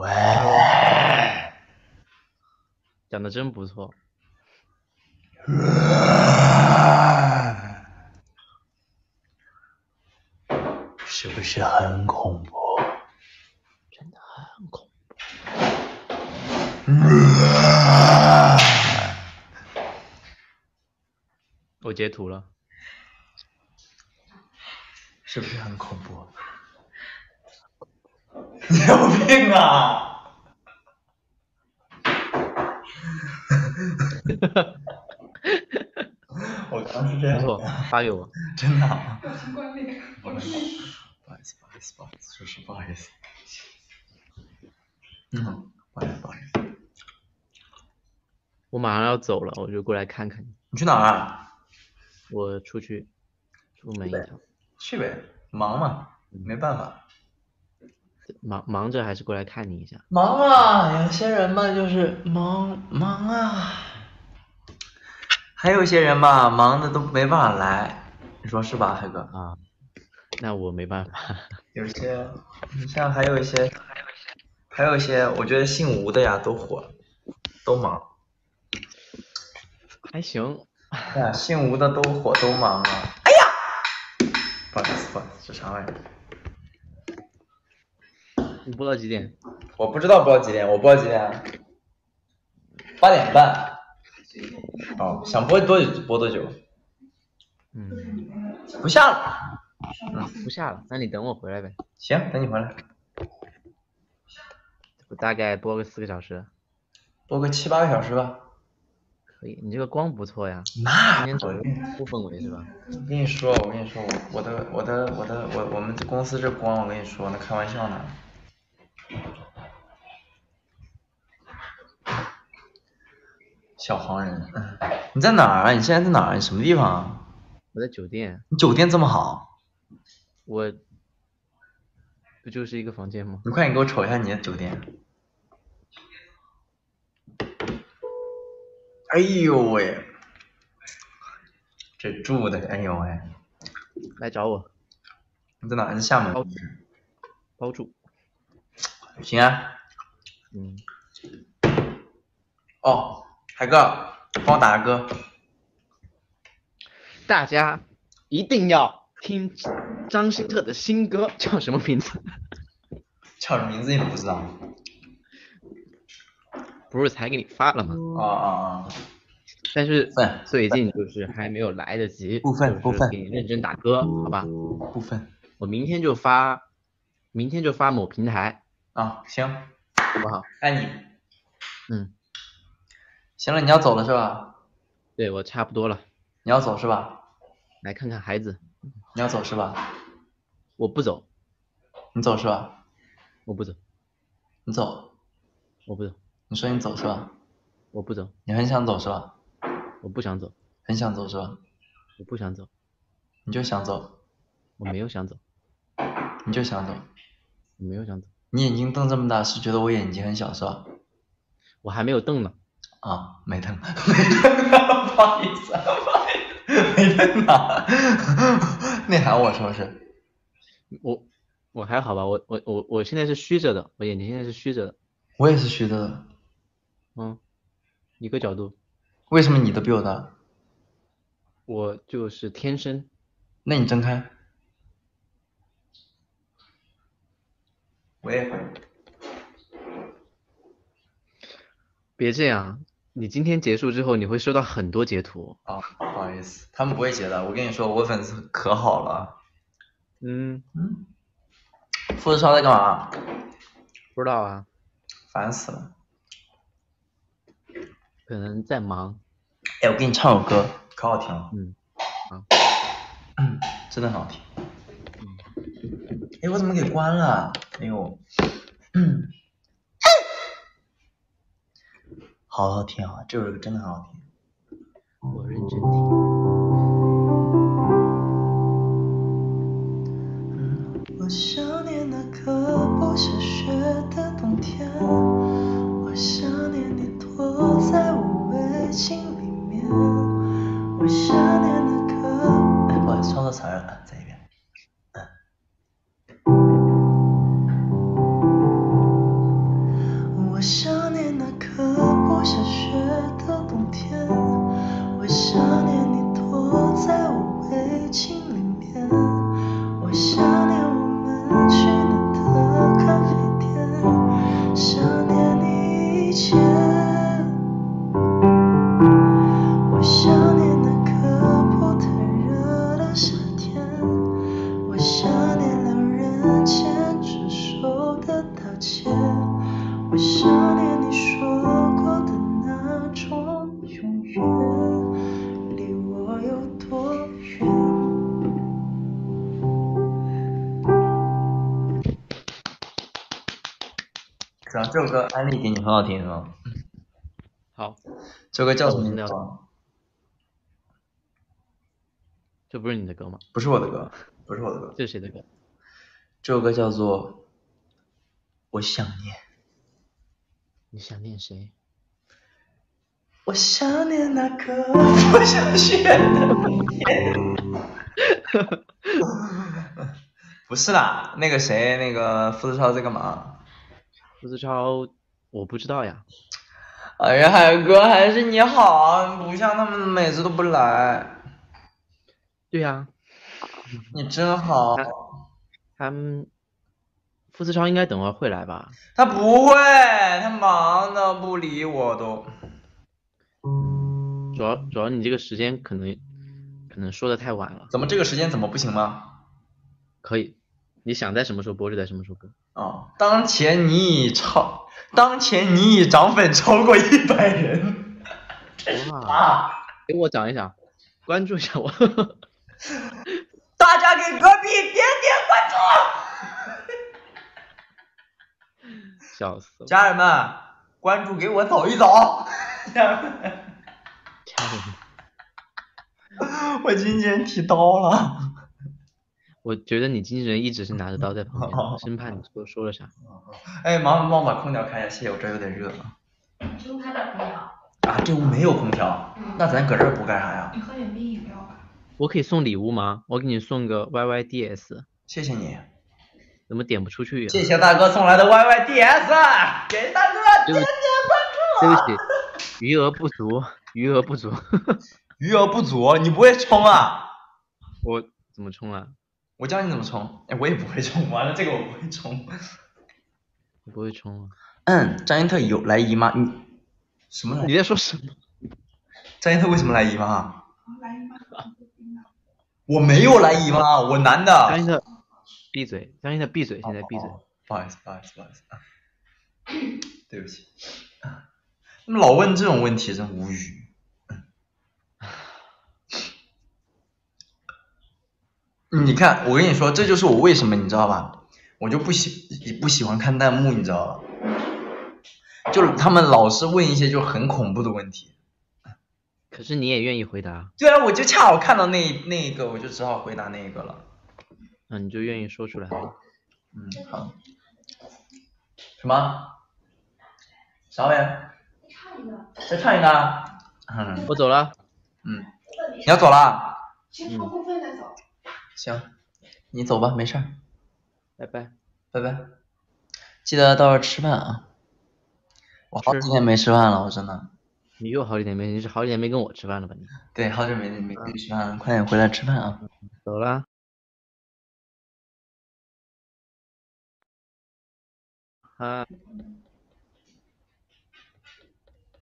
喂，讲的真不错。是不是很恐怖？真的很恐怖。我截图了，是不是很恐怖？你有病啊！我刚是这样，没错，发给我，真的、啊。不好意思，叔叔，不好意思。不好意思。我马上要走了，我就过来看看你。你去哪儿、啊？我出门一趟。去呗，忙嘛，没办法。忙着还是过来看你一下。忙啊，有些人嘛就是忙啊，还有些人嘛忙的都没办法来，你说是吧，海哥？啊，那我没办法。有些，像还有一些，我觉得姓吴的呀都火，都忙。还行。哎呀，姓吴的都火都忙啊。哎呀，不好意思，这啥玩意儿？你播到几点？我不知道播到几点，我播到几点、啊？8:30。哦，想播多久播多久？不下了。不下了，那你等我回来呗。行，等你回来。我大概播个4个小时。播个7、8个小时吧。可以，你这个光不错呀。那今天走不氛围是吧？我跟你说，我们公司这光，我跟你说，那开玩笑呢。小黄人，你在哪儿啊？你现在在哪儿？你什么地方啊？我在酒店。你酒店这么好？我不就是一个房间吗？你快点给我瞅一下你的酒店。哎呦喂，这住的，哎呦喂！来找我。你在哪儿？在厦门。包住。行啊。哦。海哥，帮我打个歌。大家一定要听张新特的新歌，叫什么名字？叫什么名字你不知道？不是才给你发了吗？啊！但是最近就是还没有来得及，就是给你认真打歌，好吧？我明天就发某平台。啊，行，好不好？爱你。行了，你要走了是吧？对，我差不多了。你要走是吧？来看看孩子。你要走是吧？我不走。你走是吧？我不走。你走。我不走。你说你走是吧？我不走。你很想走是吧？我不想走。很想走是吧？我不想走。你就想走。我没有想走。你就想走。我没有想走。你眼睛瞪这么大，是觉得我眼睛很小是吧？我还没有瞪呢。啊，没疼，不好意思，没疼啊，内涵我是不是？我还好吧，我现在是虚着的，我眼睛现在是虚着的。我也是虚着的。一个角度。为什么你的比我大？我就是天生。那你睁开。我也会。别这样，你今天结束之后，你会收到很多截图。啊，不好意思，他们不会截的。我跟你说，我粉丝可好了。富士超在干嘛？不知道啊。烦死了。可能在忙。哎，我给你唱首歌，可好听了。真的很好听。哎，我怎么给关了？哎呦。好听啊，这首歌真的很好听。我认真听。我想念那个不下雪的冬天，我想念你躲在我围巾里面，我想念那个……哎，不好意思，唱错词了，再一遍。是啊，这首歌安利给你很好听是吗？好，这首歌叫什么名字？这不是你的歌吗？不是我的歌，不是我的歌。这是谁的歌？这首歌叫做《我想念》。你想念谁？我想念那个我想学的不是啦，那个谁，那个付志超在干嘛？付志超，我不知道呀。哎呀，海哥，还是你好，不像他们每次都不来。对呀、啊，你真好。他们付志超应该等会会来吧？他不会，他忙的不理我都。主要你这个时间可能说的太晚了。怎么这个时间怎么不行吗？可以，你想在什么时候播就在什么时候播。哦，当前你已涨粉超过100人。哇！给我涨一涨，关注一下我。大家给隔壁点点关注。笑死！家人们，关注给我走一走。我经纪人提刀了。我觉得你经纪人一直是拿着刀在旁边，生怕你说了啥。哎，麻烦帮我把空调开一下，谢谢，我这有点热。这屋还打空调？啊，这屋没有空调，那咱搁这儿不干啥呀？你喝点冰饮料吧。我可以送礼物吗？我给你送个 YYDS。谢谢你。怎么点不出去呀？谢谢大哥送来的 YYDS， 给大哥点点关注。对不起。余额不足，余额不足，你不会充啊？我怎么充啊？我教你怎么充。哎，我也不会充，完了这个我不会充。我不会充啊。嗯，张一特有来姨妈，你什么来？你在说什么？张一特为什么来姨妈？来姨妈。我没有来姨妈，我男的。张一特，闭嘴！张一特，闭嘴！现在闭嘴！不好意思，不好意思，不好意思，对不起。他们老问这种问题，真无语。你看，我跟你说，这就是我为什么，你知道吧？我就不喜欢看弹幕，你知道吧？就他们老是问一些就很恐怖的问题。可是你也愿意回答？对啊，我就恰好看到那一个，我就只好回答那一个了。那、你就愿意说出来了。嗯，好。什么？啥玩意？再唱一个，嗯，我走了，嗯，你要走了，先抽空再走，行，你走吧，没事儿，拜拜，拜拜，记得到时候吃饭啊，我好几天没吃饭了，我真的，你又好几天没，你是好几天没跟我吃饭了吧你？对，好久没跟你吃饭了，快点回来吃饭啊，走了。啊。